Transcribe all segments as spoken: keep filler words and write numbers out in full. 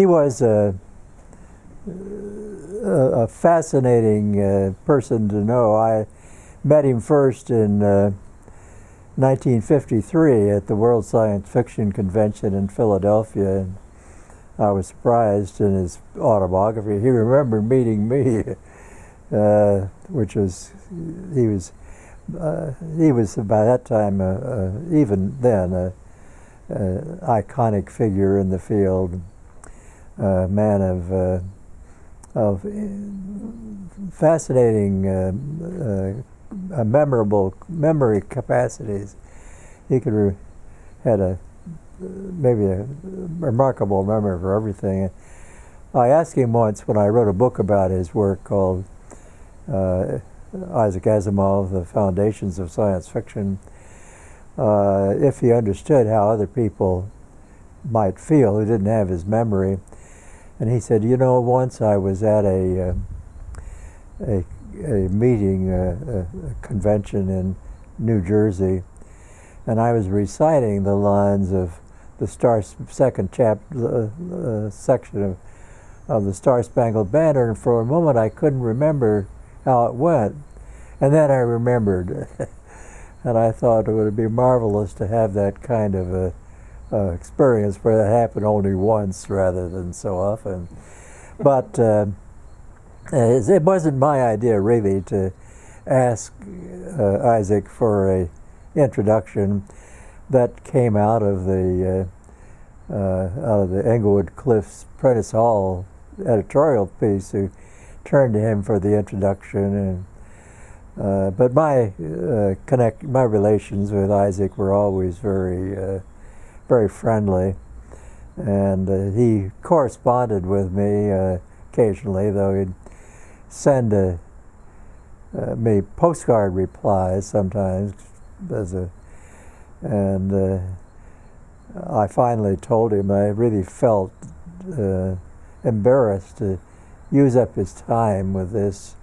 he was a, a fascinating uh, person to know. I met him first in uh, nineteen fifty-three at the World Science Fiction Convention in Philadelphia, and I was surprised in his autobiography. He remembered meeting me, uh, which was, he was, uh, he was by that time, uh, uh, even then, a, a iconic figure in the field, a man of, uh, of fascinating, uh, uh, memorable memory capacities. He could re had a maybe a remarkable memory for everything. I asked him once when I wrote a book about his work called uh, Isaac Asimov, The Foundations of Science Fiction, uh, if he understood how other people might feel who didn't have his memory. And he said, you know, once I was at a, uh, a, a meeting, uh, a convention in New Jersey, and I was reciting the lines of the star second chap uh, uh, section of of the Star-Spangled Banner, and for a moment I couldn't remember how it went, and then I remembered, and I thought it would be marvelous to have that kind of a, a experience where that happened only once rather than so often. But uh, it wasn't my idea really to ask uh, Isaac for a introduction. That came out of the uh, uh, out of the Englewood Cliffs Prentice Hall editorial piece, who turned to him for the introduction. And uh, but my uh, connect my relations with Isaac were always very uh, very friendly, and uh, he corresponded with me uh, occasionally, though he'd send a, uh, me postcard replies sometimes. As a, and uh, I finally told him I really felt uh, embarrassed to use up his time with this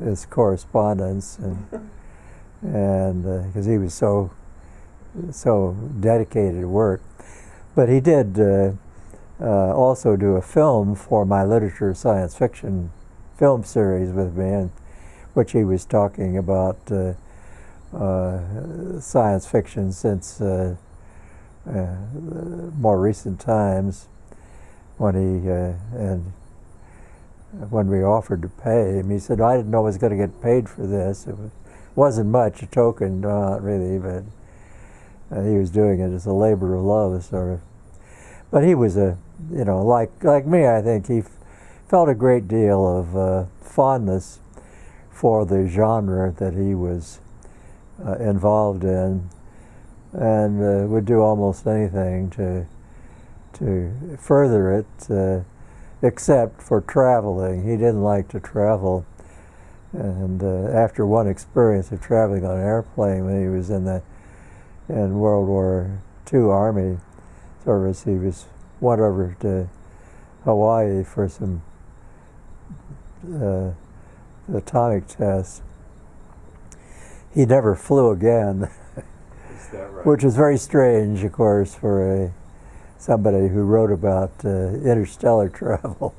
this correspondence, and and because uh, he was so so dedicated to work. But he did uh, uh, also do a film for my literature science fiction film series with me, in which he was talking about Uh, Uh, science fiction since uh, uh, more recent times, when he uh, and when we offered to pay him, he said, "I didn't know I was going to get paid for this. It wasn't much, a token, not really, but uh, he was doing it as a labor of love, sort of." But he was a, you know, like like me, I think he f felt a great deal of uh, fondness for the genre that he was Uh, involved in, and uh, would do almost anything to to further it, uh, except for traveling. He didn't like to travel, and uh, after one experience of traveling on an airplane when he was in the in World War Two Army service, he was went over to Hawaii for some uh, atomic tests. He never flew again, is that right? Which is very strange, of course, for a, somebody who wrote about uh, interstellar travel.